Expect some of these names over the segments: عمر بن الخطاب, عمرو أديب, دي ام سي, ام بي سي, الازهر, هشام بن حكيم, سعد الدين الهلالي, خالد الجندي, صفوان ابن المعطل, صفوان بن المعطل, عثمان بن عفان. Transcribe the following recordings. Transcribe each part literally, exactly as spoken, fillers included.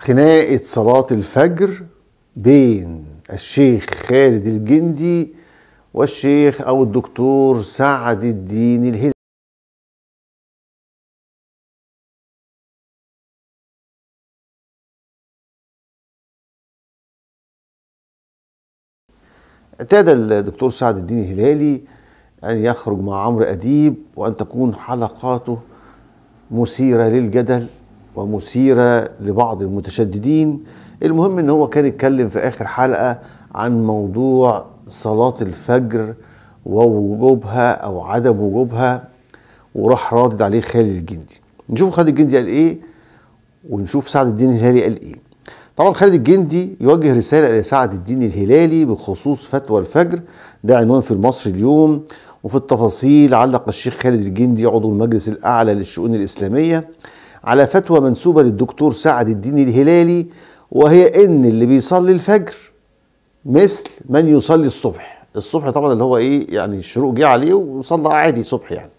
خناقة صلاة الفجر بين الشيخ خالد الجندي والشيخ أو الدكتور سعد الدين الهلالي. اعتاد الدكتور سعد الدين الهلالي أن يخرج مع عمرو أديب وأن تكون حلقاته مثيرة للجدل ومثيرة لبعض المتشددين. المهم أن هو كان يتكلم في آخر حلقة عن موضوع صلاة الفجر ووجوبها أو عدم وجوبها، وراح رادد عليه خالد الجندي. نشوف خالد الجندي قال إيه ونشوف سعد الدين الهلالي قال إيه. طبعا خالد الجندي يوجه رسالة إلى سعد الدين الهلالي بخصوص فتوى الفجر، ده عنوان في المصري اليوم. وفي التفاصيل علق الشيخ خالد الجندي عضو المجلس الأعلى للشؤون الإسلامية على فتوى منسوبة للدكتور سعد الدين الهلالي، وهي إن اللي بيصلي الفجر مثل من يصلي الصبح. الصبح طبعا اللي هو إيه يعني الشروق جه عليه وصلى عادي صبح، يعني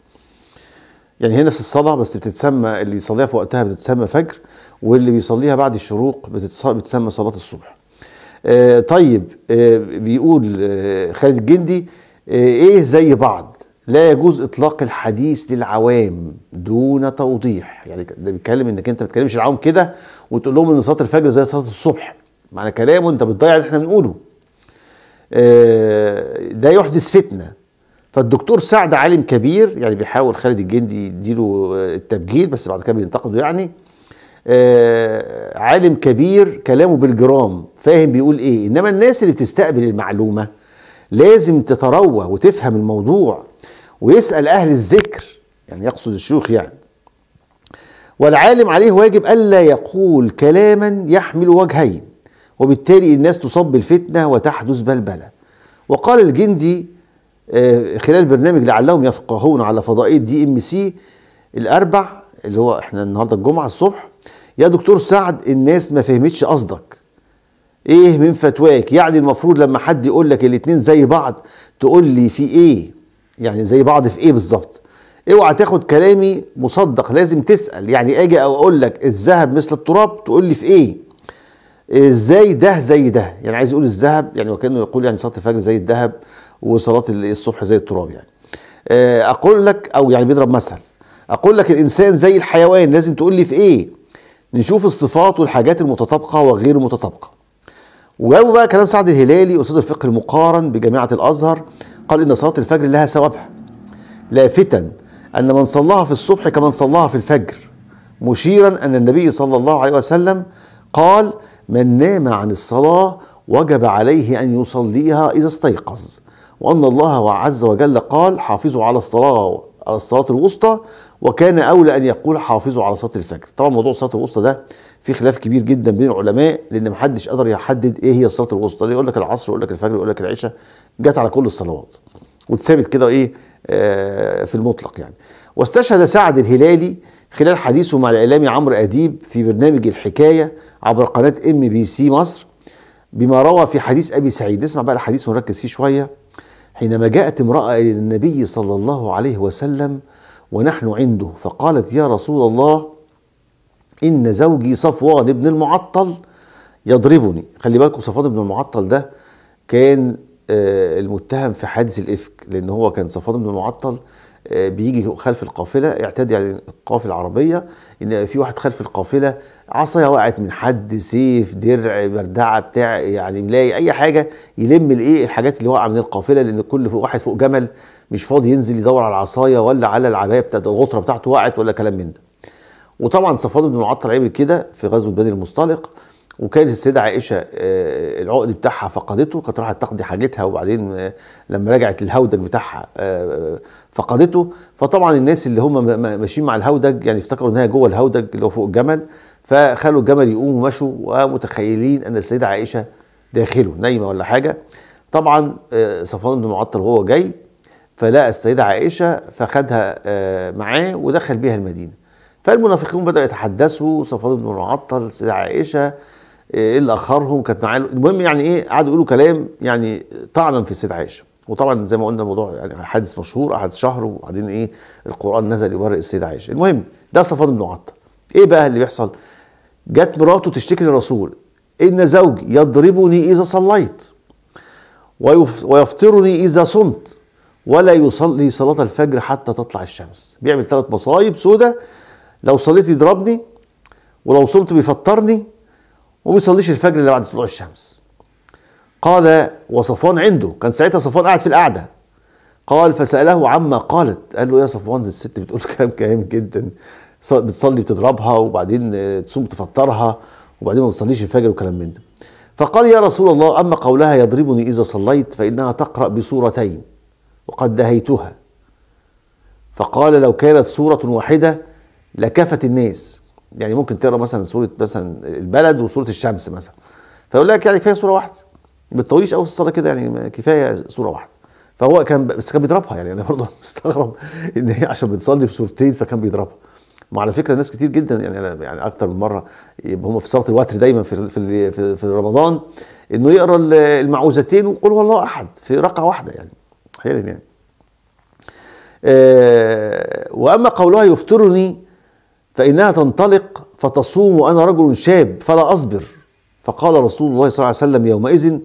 يعني هي نفس الصلاة بس بتتسمى اللي بيصليها في وقتها بتتسمى فجر، واللي بيصليها بعد الشروق بتتسمى صلاة الصبح. آه طيب آه بيقول آه خالد الجندي آه ايه زي بعض، لا يجوز اطلاق الحديث للعوام دون توضيح. يعني ده بيتكلم انك انت ما بتكلمش العوام كده وتقول لهم ان صلاة الفجر زي صلاة الصبح، معنى كلامه انت بتضيع اللي احنا بنقوله. آه ده يحدث فتنة. فالدكتور سعد عالم كبير، يعني بيحاول خالد الجندي يديله التبجيل بس بعد كده بينتقده، يعني آه عالم كبير كلامه بالجرام فاهم بيقول ايه، انما الناس اللي بتستقبل المعلومة لازم تتروى وتفهم الموضوع ويسأل اهل الذكر، يعني يقصد الشيوخ يعني. والعالم عليه واجب الا يقول كلاما يحمل وجهين، وبالتالي الناس تصب الفتنة وتحدث بلبلة. وقال الجندي خلال برنامج لعلهم يفقهون على فضائية دي ام سي الاربع اللي هو احنا النهارده الجمعه الصبح، يا دكتور سعد الناس ما فهمتش قصدك ايه من فتواك، يعني المفروض لما حد يقول لك الاتنين زي بعض تقول لي في ايه، يعني زي بعض في ايه بالظبط، اوعى تاخد كلامي مصدق، لازم تسال. يعني اجي او اقول لك الذهب مثل التراب تقول لي في ايه، ازاي ده زي ده، يعني عايز يقول الذهب يعني وكانه يقول يعني صلاه الفجر زي الذهب وصلاة الصبح زي التراب، يعني اقول لك او يعني بيضرب مثل، اقول لك الانسان زي الحيوان لازم تقول لي في ايه. نشوف الصفات والحاجات المتطابقه وغير المتطابقه. وجاوب بقى كلام سعد الهلالي استاذ الفقه المقارن بجامعه الازهر، قال ان صلاه الفجر لها ثوابها، لافتا ان من صلاها في الصبح كمن صلاها في الفجر، مشيرا ان النبي صلى الله عليه وسلم قال من نام عن الصلاه وجب عليه ان يصليها اذا استيقظ، وأن الله عز وجل قال حافظوا على الصلاة الصلاة الوسطى، وكان أولى أن يقول حافظوا على صلاة الفجر. طبعا موضوع الصلاة الوسطى ده في خلاف كبير جدا بين العلماء، لأن محدش قدر يحدد إيه هي الصلاة الوسطى، اللي يقول لك العصر يقول لك الفجر يقول لك العشاء، جت على كل الصلوات واتثابت كده إيه آه في المطلق يعني. واستشهد سعد الهلالي خلال حديثه مع الإعلامي عمرو أديب في برنامج الحكاية عبر قناة ام بي سي مصر بما روى في حديث أبي سعيد. نسمع بقى الحديث ونركز فيه شوية. حينما جاءت امرأة إلى النبي صلى الله عليه وسلم ونحن عنده فقالت يا رسول الله إن زوجي صفوان ابن المعطل يضربني. خلي بالكم صفوان ابن المعطل ده كان المتهم في حادث الإفك، لأن هو كان صفوان ابن المعطل بيجي خلف القافلة، اعتاد يعني القافلة العربية إن في واحد خلف القافلة عصاية وقعت من حد، سيف، درع، بردعة، بتاع يعني ملاي، أي حاجة يلم الإيه الحاجات اللي واقعة من القافلة، لأن كل واحد فوق جمل مش فاضي ينزل يدور على العصاية ولا على العباية بتاعت الغطرة بتاعته وقعت ولا كلام من ده. وطبعا صفوان بن المعطل عمل كده في غزوة بني المصطلق، وكانت السيدة عائشة العقد بتاعها فقدته، كانت راحت تقضي حاجتها وبعدين لما رجعت الهودج بتاعها فقدته، فطبعا الناس اللي هم ماشيين مع الهودج يعني افتكروا ان هي جوه الهودج اللي هو فوق الجمل، فخلوا الجمل يقوم ومشوا ومتخيلين ان السيدة عائشة داخله نايمة ولا حاجة. طبعا صفوان بن المعطل وهو جاي فلقى السيدة عائشة فخدها معاه ودخل بيها المدينة. فالمنافقون بدأوا يتحدثوا صفوان بن المعطل السيدة عائشة ايه اللي اخرهم كانت معاه، المهم يعني ايه قعدوا يقولوا كلام يعني طعنا في السيدة عائشة. وطبعا زي ما قلنا الموضوع يعني حادث مشهور قعد شهر وبعدين ايه القرآن نزل يبرئ السيدة عائشة. المهم ده صفوان بن المعطل. ايه بقى اللي بيحصل؟ جت مراته تشتكي للرسول: إن زوجي يضربني إذا صليت ويفطرني إذا صمت ولا يصلي صلاة الفجر حتى تطلع الشمس. بيعمل ثلاث مصايب سودة: لو صليت يضربني، ولو صمت بيفطرني، وما بيصليش الفجر اللي بعد طلوع الشمس. قال: وصفوان عنده، كان ساعتها صفوان قاعد في القعدة. قال: فسأله عما قالت، قال له: يا صفوان، الست بتقول كلام كاهم جدا، بتصلي بتضربها، وبعدين تصوم تفطرها، وبعدين ما بتصليش الفجر وكلام من ده. فقال: يا رسول الله، أما قولها يضربني إذا صليت فإنها تقرأ بسورتين وقد دهيتها. فقال: لو كانت سورة واحدة لكفت الناس، يعني ممكن تقرأ مثلا سورة مثلا البلد وسورة الشمس مثلا، فيقول لك يعني كفاية سورة واحدة، ما تطوليش قوي في الصلاة كده، يعني كفاية سورة واحدة. فهو كان بس كان بيضربها، يعني انا برضه مستغرب ان هي عشان بتصلي بسورتين فكان بيضربها. وعلى فكره ناس كتير جدا، يعني انا يعني اكتر من مره هم في صلاه الوتر دايما في في في, في رمضان انه يقرا المعوذتين وقل هو الله احد في ركعه واحده، يعني احيانا يعني. أه واما قولها يفطرني فانها تنطلق فتصوم وانا رجل شاب فلا اصبر. فقال رسول الله صلى الله عليه وسلم يومئذ: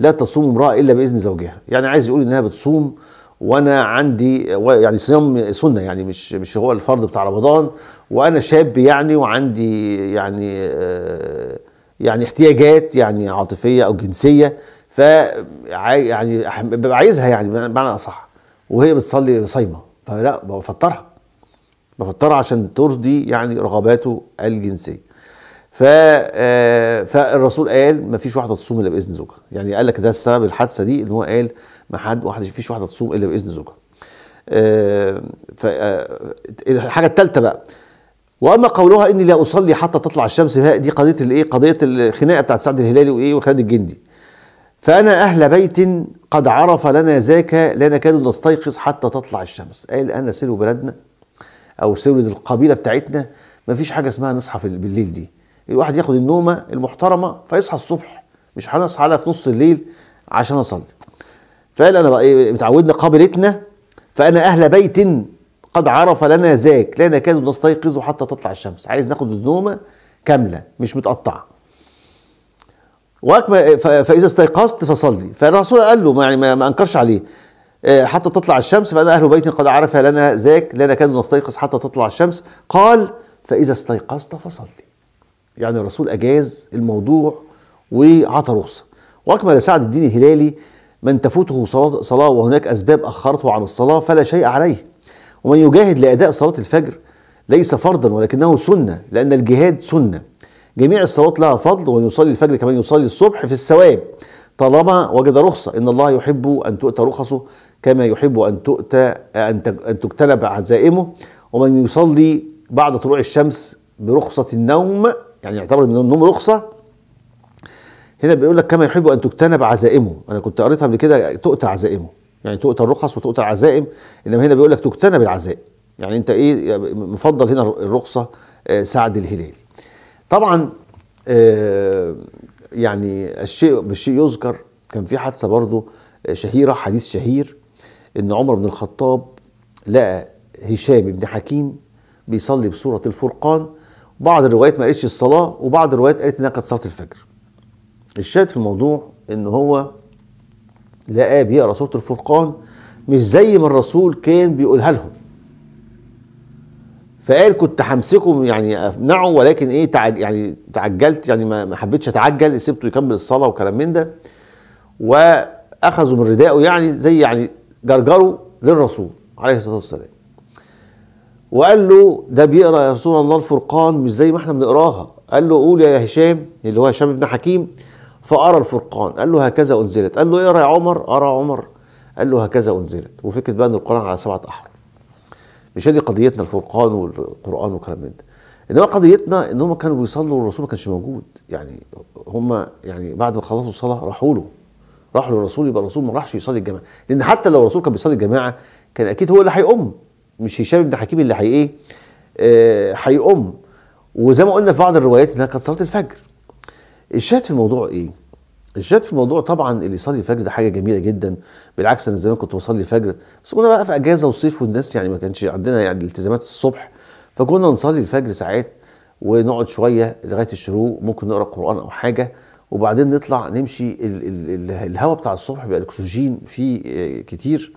لا تصوم امرأة إلا بإذن زوجها. يعني عايز يقول إنها بتصوم وأنا عندي، يعني صيام سنة، يعني مش مش هو الفرض بتاع رمضان، وأنا شاب يعني، وعندي يعني آه يعني احتياجات يعني عاطفية أو جنسية، ف يعني ببقى عايزها، يعني بمعنى أصح، وهي بتصلي صايمة، فلا بفطرها بفطرها عشان ترضي يعني رغباته الجنسية. ف فالرسول قال: ما فيش واحده تصوم الا باذن زوجها. يعني قال لك ده السبب الحادثه دي، ان هو قال ما حد ما فيش واحده تصوم الا باذن زوجها. الحاجه الثالثه بقى: واما قولها اني لا اصلي حتى تطلع الشمس، دي قضيه الايه؟ قضيه الخناقه بتاعت سعد الهلالي وايه وخالد الجندي. فانا اهل بيت قد عرف لنا ذاك لا نكاد نستيقظ حتى تطلع الشمس. قال: انا سلو بلدنا او سلو القبيله بتاعتنا، ما فيش حاجه اسمها نصحى بالليل دي. الواحد ياخد النومه المحترمه فيصحى الصبح، مش هنصحى على في نص الليل عشان اصلي. فقال: انا بقى ايه، متعودنا قابلتنا، فانا اهل بيت قد عرف لنا ذاك لا نكاد نستيقظ حتى تطلع الشمس. عايز ناخد النومه كامله مش متقطعه. فاذا استيقظت فصلي. فالرسول قال له، يعني ما انكرش عليه، حتى تطلع الشمس، فانا اهل بيت قد عرف لنا ذاك لا نكاد نستيقظ حتى تطلع الشمس. قال: فاذا استيقظت فصلي. يعني الرسول أجاز الموضوع وعطى رخصة. وأكمل سعد الدين الهلالي: من تفوته صلاة, صلاة وهناك أسباب أخرته عن الصلاة فلا شيء عليه، ومن يجاهد لأداء صلاة الفجر ليس فرضا ولكنه سنة، لأن الجهاد سنة. جميع الصلاة لها فضل، ومن يصلي الفجر كمان يصلي الصبح في الثواب طالما وجد رخصة. إن الله يحب أن تؤتى رخصه كما يحب أن تؤتى أن تجتنب عزائمه. ومن يصلي بعد طلوع الشمس برخصة النوم، يعني يعتبر ان النوم رخصه. هنا بيقول لك كما يحب ان تجتنب عزائمه. انا كنت قريتها قبل كده تؤتى عزائمه، يعني تؤتى الرخص وتؤتى العزائم، انما هنا بيقول لك تجتنب العزائم، يعني انت ايه مفضل هنا الرخصه. آه سعد الهلالي طبعا. آه يعني الشيء بالشيء يذكر، كان في حادثه برضه شهيره، حديث شهير، ان عمر بن الخطاب لقى هشام بن حكيم بيصلي بسوره الفرقان. بعض الروايات ما قالتش الصلاة، وبعض الروايات قالت انها كانت صلاة الفجر. الشاهد في الموضوع ان هو لقاه بيقرا سورة الفرقان مش زي ما الرسول كان بيقولها لهم، فقال: كنت همسكه يعني امنعه، ولكن ايه تعج يعني تعجلت، يعني ما حبيتش اتعجل، سبته يكمل الصلاة وكلام من ده. واخذوا من ردائه، يعني زي يعني جرجره للرسول عليه الصلاة والسلام، وقال له: ده بيقرا يا رسول الله الفرقان مش زي ما احنا بنقراها. قال له: قول يا هشام، اللي هو هشام بن حكيم، فأرى الفرقان. قال له: هكذا أنزلت. قال له: اقرا يا عمر. أرى عمر. قال له: هكذا أنزلت. وفكرة بقى إن القرآن على سبعة أحرف. مش هذه قضيتنا الفرقان والقرآن والكلام من ده. إنما قضيتنا إن هم كانوا بيصلوا والرسول ما كانش موجود، يعني هم يعني بعد ما خلصوا الصلاة راحوا له. راحوا للرسول، يبقى الرسول ما راحش يصلي الجماعة، لأن حتى لو الرسول كان بيصلي الجماعة كان أكيد هو اللي هيقوم، مش هشام بن حكيم اللي هي ايه؟ هيقوم. وزي ما قلنا في بعض الروايات انها كانت صلاه الفجر. الشاهد في الموضوع ايه؟ الشاهد في الموضوع طبعا اللي يصلي الفجر ده حاجه جميله جدا، بالعكس انا زمان كنت بصلي الفجر، بس كنا بقى في اجازه وصيف والناس يعني ما كانش عندنا يعني التزامات الصبح، فكنا نصلي الفجر ساعات ونقعد شويه لغايه الشروق، ممكن نقرا قران او حاجه، وبعدين نطلع نمشي. الهواء بتاع الصبح بيبقى الاكسجين فيه كتير،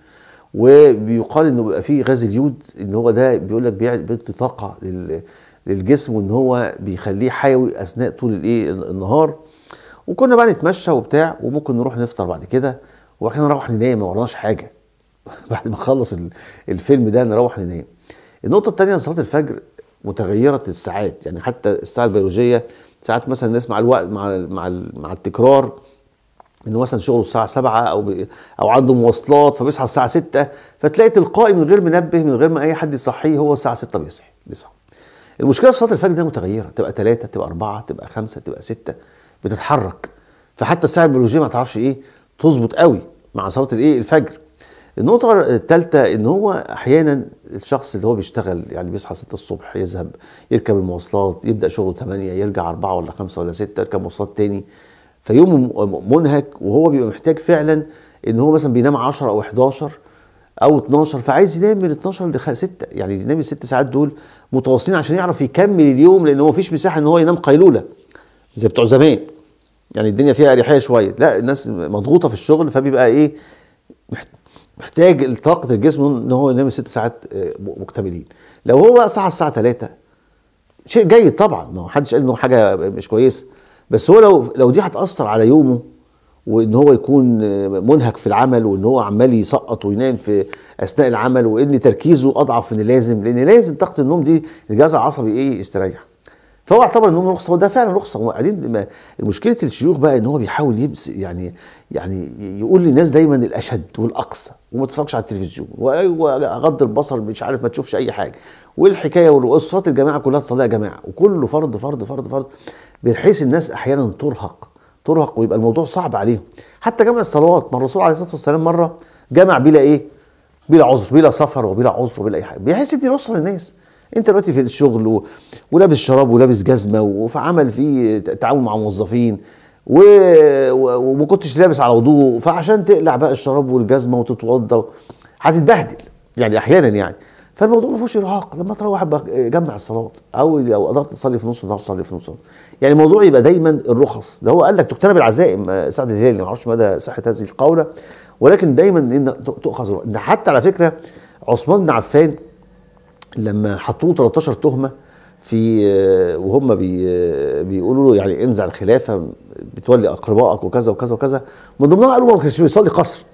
وبيقال انه بيبقى فيه غاز اليود، ان هو ده بيقول لك بيدي طاقه للجسم، وان هو بيخليه حيوي اثناء طول الايه النهار. وكنا بقى نتمشى وبتاع، وممكن نروح نفطر بعد كده، وبعد كده نروح ننام، ما وراناش حاجه بعد ما نخلص الفيلم ده نروح ننام. النقطه الثانيه، صلاه الفجر متغيره الساعات، يعني حتى الساعه البيولوجيه ساعات مثلا نسمع الوقت مع مع مع التكرار انه مثلا شغله الساعه سبعة او او عنده مواصلات فبيصحى الساعه ستة، فتلاقي تلقائي من غير منبه من غير ما اي حد يصحيه هو الساعه ستة بيصحى بيصحى. المشكله في صلاه الفجر ده متغيره، تبقى ثلاثة تبقى أربعة تبقى خمسة تبقى ستة، بتتحرك، فحتى الساعه البيولوجيه ما تعرفش ايه تظبط قوي مع صلاه الايه الفجر. النقطة الثالثة، ان هو احيانا الشخص اللي هو بيشتغل، يعني بيصحى ستة الصبح، يذهب يركب المواصلات، يبدأ شغله ثمانية، يرجع أربعة ولا خمسة ولا ستة، يركب مواصلات تاني، فيوم منهك، وهو بيبقى محتاج فعلا ان هو مثلا بينام عشرة او إحدى عشر او اتناشر، فعايز ينام من اتناشر ل ستة، يعني ينام الست ساعات دول متواصلين عشان يعرف يكمل اليوم، لان هو مفيش مساحة ان هو ينام قيلولة زي بتوع زمان، يعني الدنيا فيها اريحية شوية، لا الناس مضغوطة في الشغل، فبيبقى ايه محتاج طاقة الجسم ان هو ينام ست ساعات مكتملين. لو هو بقى صحى الساعة ثلاثة شيء جيد طبعا، ما حدش قال انه حاجة مش كويسة، بس هو لو لو دي هتأثر على يومه، وان هو يكون منهك في العمل، وان هو عمال يسقط وينام في اثناء العمل، وان تركيزه اضعف من اللازم، لان لازم طاقة النوم دي الجهاز العصبي ايه يستريح. فهو اعتبر النوم رخصه، وده فعلا رخصه. وبعدين مشكله الشيوخ بقى ان هو بيحاول يبس يعني يعني يقول للناس دايما الاشد والاقصى، وما تتفرجش على التلفزيون، وغض البصر، مش عارف ما تشوفش اي حاجه، والحكايه والصلاه الجماعه كلها تصليها جماعه، وكله فرض فرض فرض فرض، بحيث الناس احيانا ترهق ترهق ويبقى الموضوع صعب عليهم. حتى جمع الصلوات، ما الرسول عليه الصلاه والسلام مره جمع بلا ايه؟ بلا عذر، بلا سفر وبلا عذر وبلا اي حاجه، بحيث دي رخصه للناس. انت دلوقتي في الشغل ولابس شراب ولابس جزمه وفي عمل فيه تعامل مع موظفين وما كنتش لابس على وضوء، فعشان تقلع بقى الشراب والجزمه وتتوضى هتتبهدل يعني احيانا يعني، فالموضوع ما فيهوش ارهاق. لما تروح جمع الصلاه، او لو قدرت تصلي في نص النهار صلي في نص النهار، يعني الموضوع يبقى دايما الرخص. ده هو قال لك تجتنب العزائم، سعد الهلالي، ما اعرفش مدى صحه هذه القوله، ولكن دايما ان تؤخذ. ده حتى على فكره عثمان بن عفان لما حطوه ثلاثة عشر تهمه في وهم بي بيقولوا له يعني انزع الخلافه، بتولي اقربائك وكذا وكذا وكذا، من ضمنها قالوا ما كانش بيصلي قصر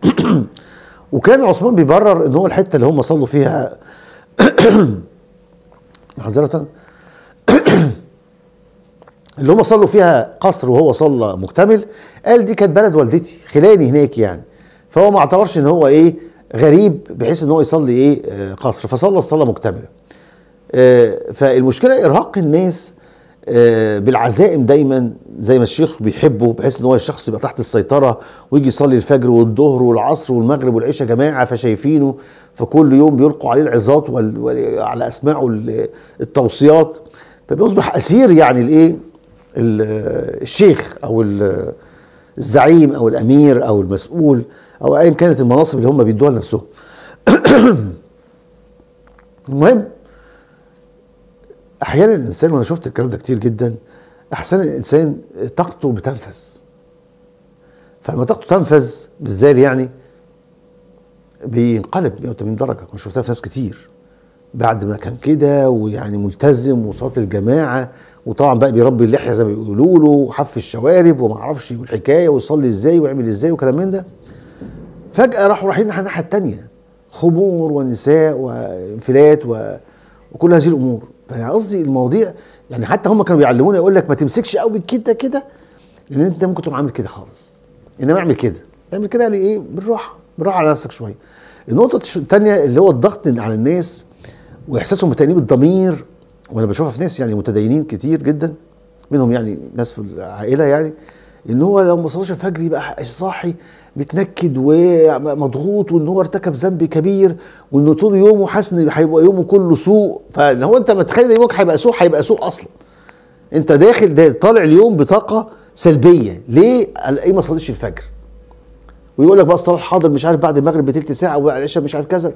وكان عثمان بيبرر ان هو الحته اللي هم صلوا فيها حضرتك اللي هم صلوا فيها قصر وهو صلى مكتمل، قال دي كانت بلد والدتي، خلاني هناك يعني، فهو ما اعتبرش ان هو ايه غريب بحيث ان هو يصلي ايه آه قصر، فصلى الصلاه مكتمله. آه فالمشكله ارهاق الناس آه بالعزائم دايما زي ما الشيخ بيحبه، بحيث ان هو الشخص يبقى تحت السيطره، ويجي يصلي الفجر والظهر والعصر والمغرب والعشاء جماعه، فشايفينه، فكل يوم بيلقوا عليه العظات وعلى اسماعه التوصيات، فبيصبح اسير يعني الايه الشيخ او الزعيم او الامير او المسؤول او ايا كانت المناصب اللي هم بيدوها لنفسهم. المهم احيانا الانسان، وانا شفت الكلام ده كتير جدا، احيانا الانسان طاقته بتنفذ، فلما طاقته تنفذ بالذات يعني بينقلب مية وتمانين درجه. انا شفتها في ناس كتير بعد ما كان كده ويعني ملتزم وصلاة الجماعه، وطبعا بقى بيربي اللحيه زي ما بيقولوا له، وحف الشوارب وما اعرفش والحكايه، ويصلي ازاي ويعمل ازاي وكلام من ده، فجأة راحوا رايحين على الناحية التانية، خمور ونساء وانفلات و... وكل هذه الأمور. فأنا قصدي المواضيع يعني حتى هم كانوا بيعلمونا، يقول لك ما تمسكش قوي كده كده، لأن أنت ممكن تقوم عامل كده خالص، إنما اعمل كده، اعمل كده يعني إيه بالراحة، بالراحة على نفسك شوية. النقطة التانية اللي هو الضغط على الناس وإحساسهم بتأنيب الضمير، وأنا بشوفها في ناس يعني متدينين كتير جدا، منهم يعني ناس في العائلة، يعني ان هو لو ما صلاش الفجر يبقى صاحي متنكد ومضغوط، وان هو ارتكب ذنب كبير، وانه طول يومه حاسس ان هيبقى يومه كله سوء. فان هو انت متخيل يومك هيبقى سوء، هيبقى سوء اصلا، انت داخل دا طالع اليوم بطاقه سلبيه، ليه ايه ما صليتش الفجر؟ ويقول لك بقى الصلاه الحاضر مش عارف بعد المغرب بتلت ساعه، والعشاء مش عارف كذا،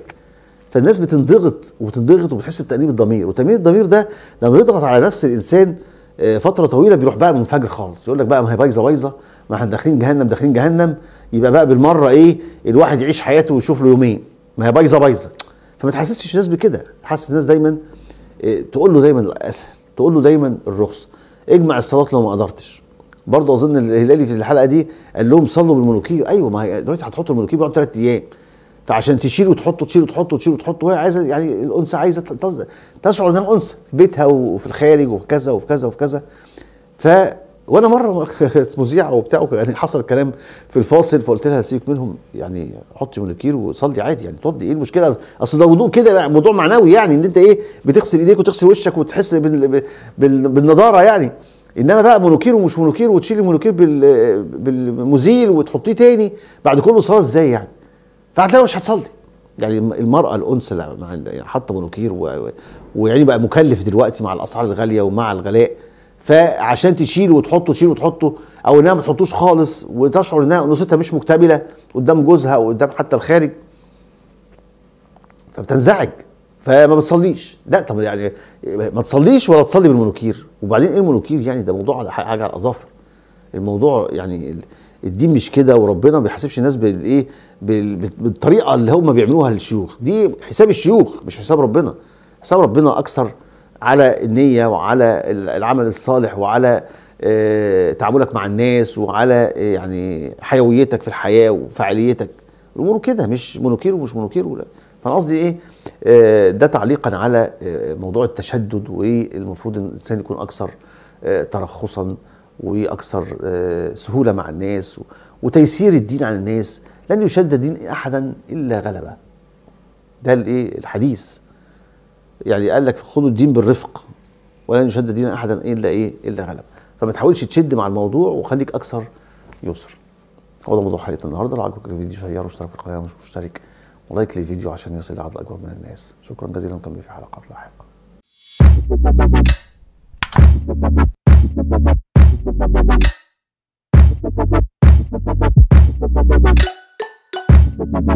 فالناس بتنضغط وتنضغط وبتحس بتأنيب الضمير، وتأنيب الضمير ده لما يضغط على نفس الإنسان فترة طويلة بيروح بقى منفجر خالص، يقول لك بقى ما هي بايظة بايظة، ما احنا داخلين جهنم داخلين جهنم، يبقى بقى بالمرة إيه الواحد يعيش حياته ويشوف له يومين، ما هي بايظة بايظة. فما تحسسش الناس بكده، حسس الناس دايما تقول له دايما الأسهل، تقول له دايما الرخص، اجمع الصلاة لو ما قدرتش. برضه أظن الهلالي في الحلقة دي قال لهم صلوا بالملوكية، أيوه ما هي دلوقتي هتحطوا الملوكية بيقعد ثلاث أيام، فعشان تشيل وتحط تشيل وتحط تشيل وتحط، وهي عايزه يعني الانثى عايزه تشعر انها انثى في بيتها وفي الخارج وفي كذا وفي كذا وفي كذا. ف وانا مره كانت مذيعه وبتاع يعني حصل الكلام في الفاصل، فقلت لها سيبك منهم يعني حطي مونوكير وصلي عادي، يعني توضي ايه المشكله؟ اصل ده وضوء كده موضوع معنوي، يعني ان انت ايه بتغسل ايديك وتغسل وشك وتحس بال... بال... بالنضاره يعني، انما بقى مونوكير ومش مونوكير وتشيل المونوكير بال... بالمزيل وتحطيه تاني بعد كل صلاه ازاي يعني؟ فهتلاقيها مش هتصلي. يعني المرأة الأنثى يعني حاطة مونوكير ويعني بقى مكلف دلوقتي مع الأسعار الغالية ومع الغلاء، فعشان تشيل وتحطه تشيل وتحطه، أو إنها ما تحطوش خالص وتشعر إنها أنوثتها مش مكتملة قدام جوزها أو قدام حتى الخارج، فبتنزعج فما بتصليش. لا طب يعني ما تصليش ولا تصلي بالمونوكير، وبعدين إيه المونوكير يعني؟ ده موضوع على حاجة على الأظافر، الموضوع يعني الدين مش كده، وربنا ما بيحاسبش الناس بالايه بالطريقه اللي هم بيعملوها للشيوخ دي، حساب الشيوخ مش حساب ربنا. حساب ربنا اكثر على النيه وعلى العمل الصالح وعلى آه تعاملك مع الناس وعلى آه يعني حيويتك في الحياه وفعاليتك، الامور كده مش مونوكير ومش مونوكير ولا. فانا قصدي ايه آه ده تعليقا على آه موضوع التشدد، والمفروض الانسان يكون اكثر آه ترخصا واكثر سهوله مع الناس وتيسير الدين على الناس، لن يشد دين احدا الا غلبه. ده الايه الحديث يعني قال لك خدوا الدين بالرفق ولن يشد دين احدا الا ايه الا غلبه. فما تحاولش تشد مع الموضوع وخليك اكثر يسر. هو ده موضوع حلقه النهارده. لو عجبك الفيديو شيره واشترك في القناه مش مشترك ولايك للفيديو عشان يصل لعدد اكبر من الناس. شكرا جزيلا، نكمل في حلقات لاحقه.